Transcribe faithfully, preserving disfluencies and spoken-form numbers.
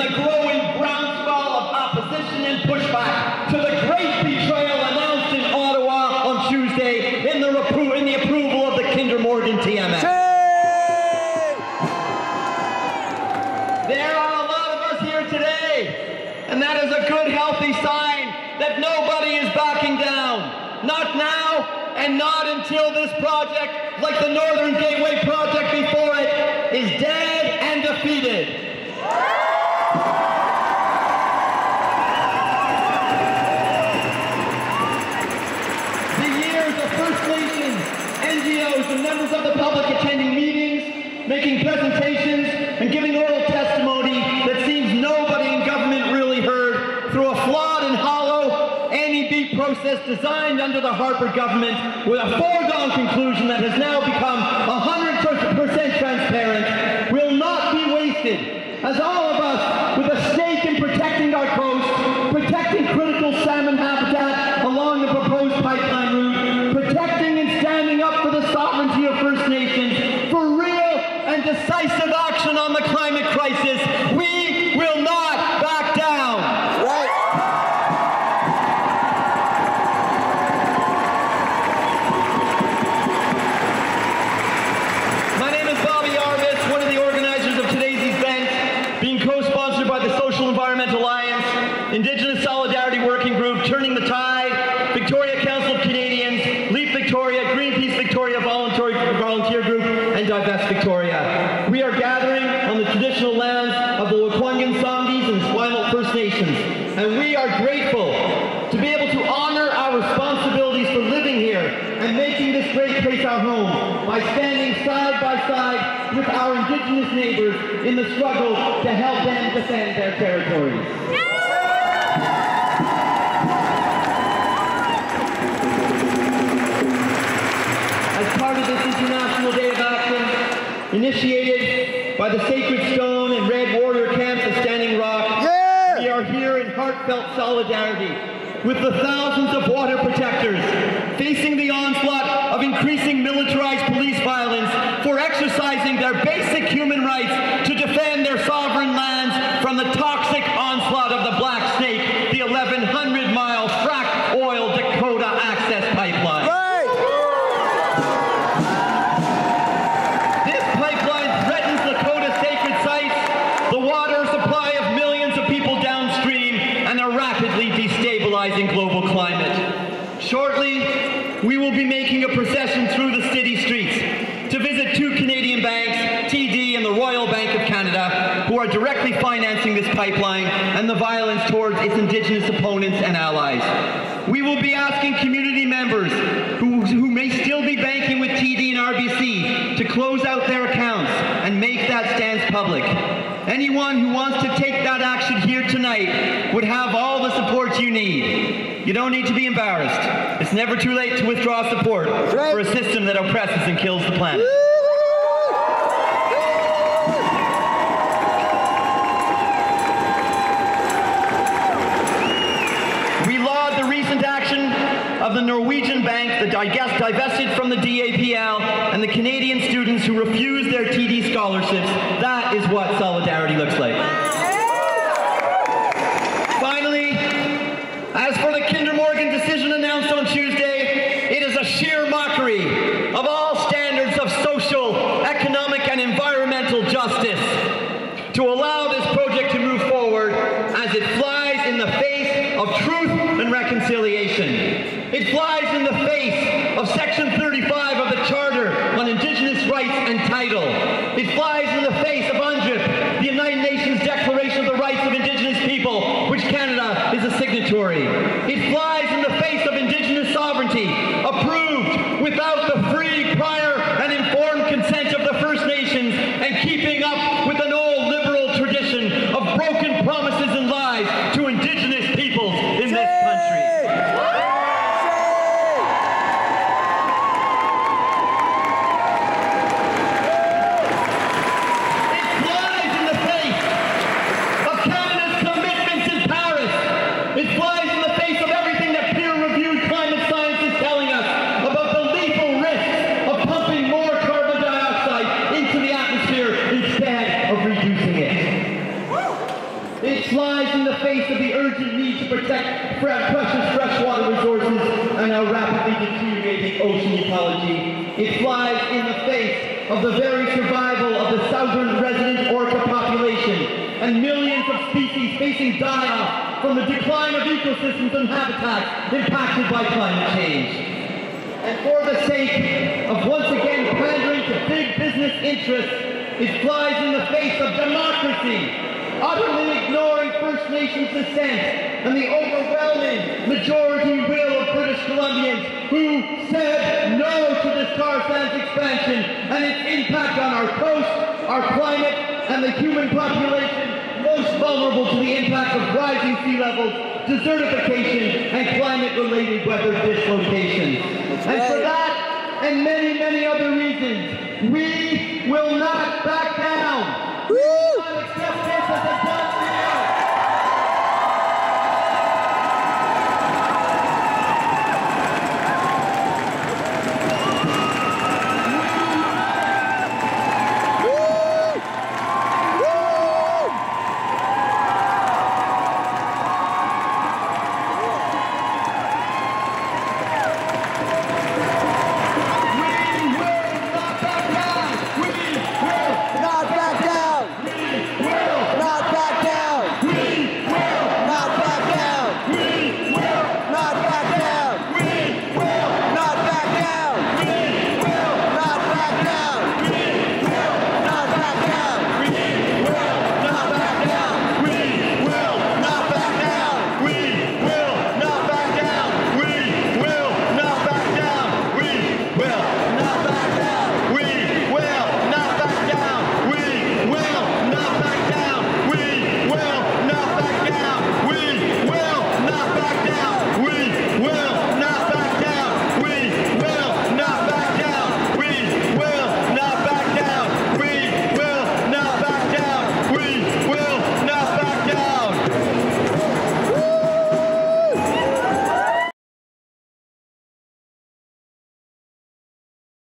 in the growing groundswell of opposition and pushback to the great betrayal announced in Ottawa on Tuesday in the, repro in the approval of the Kinder Morgan T M X. Hey! There are a lot of us here today, and that is a good, healthy sign that nobody is backing down. Not now, and not until this project, like the Northern Gateway Project before it, is dead and defeated. And members of the public attending meetings, making presentations, and giving oral testimony that seems nobody in government really heard through a flawed and hollow N E B process designed under the Harper government with a foregone conclusion that has now become one hundred percent transparent will not be wasted, as all of us with a stake in protecting our coast, protecting critical salmon habitat along the proposed pipeline route, protecting and standing up for the sovereignty of First Nations, for real and decisive action on the climate crisis. We will not back down. Right. My name is Bobby Arvitz, one of the organizers of today's event, being co-sponsored by the Social Environment Alliance, Indigenous Solidarity Working Group, Turning the Tide, Victoria Council of Canadians, Leap Victoria, Greenpeace Victoria Volunteer, Volunteer Group, and Divest Victoria. We are gathering on the traditional lands of the L'kwungen, Songhees, and Swamilk First Nations, and we are grateful to be able to honor our responsibilities for living here and making this great place our home by standing side by side with our Indigenous neighbors in the struggle to help them defend their territories. Yeah. Initiated by the Sacred Stone and Red Warrior Camp of Standing Rock, yeah! We are here in heartfelt solidarity with the thousands of water protectors facing the onslaught of increasing militarized police violence for exercising their basic human rights to defend their sovereign lands from the toxic onslaught of the Black Snake, the eleven hundred mile fracked oil Dakota Access Pipeline. Right! Global climate. Shortly, we will be making a procession through the city streets to visit two Canadian banks, T D and the Royal Bank of Canada, who are directly financing this pipeline and the violence towards its Indigenous opponents and allies. We will be asking community members who, who may still be banking with T D and R B C to close out their accounts and make that stance public. Anyone who wants to take that action here tonight would have all the support you need. You don't need to be embarrassed. It's never too late to withdraw support right. for a system that oppresses and kills the planet. We laud the recent action of the Norwegian bank that divest, divested from the D A P L and the Canadian students who refused their T D scholarships. That is what solidarity looks like. Finally, as for the Kinder Morgan decision announced on Tuesday, it is a sheer mockery of all standards of social, economic, and environmental justice to allow this project to move forward as it flies in the face of truth and reconciliation. It flies in the face of Section thirty-five of the Charter on Indigenous Rights and Title. It flies in the face of UNDRIP, the United Nations Declaration of the Rights of Indigenous People, which Canada is a signatory. It flies in the face of Indigenous sovereignty, approved without the free, prior, and informed consent of the First Nations, and keeping up with an old liberal tradition of broken promises and lies to Indigenous peoples in this country. It flies in the face of everything It flies in the face of the urgent need to protect precious freshwater resources and our rapidly deteriorating ocean ecology. It flies in the face of the very survival of the southern resident orca population and millions of species facing die-off from the decline of ecosystems and habitats impacted by climate change. And for the sake of once again pandering to big business interests, it flies in the face of democracy, utterly ignoring First Nations dissent and the overwhelming majority will of British Columbians who said no to this tar sands expansion and its impact on our coast, our climate, and the human population most vulnerable to the impact of rising sea levels, desertification, and climate-related weather dislocations. And for that, and many, many other reasons, we will not back down. Woo! We will not accept this as a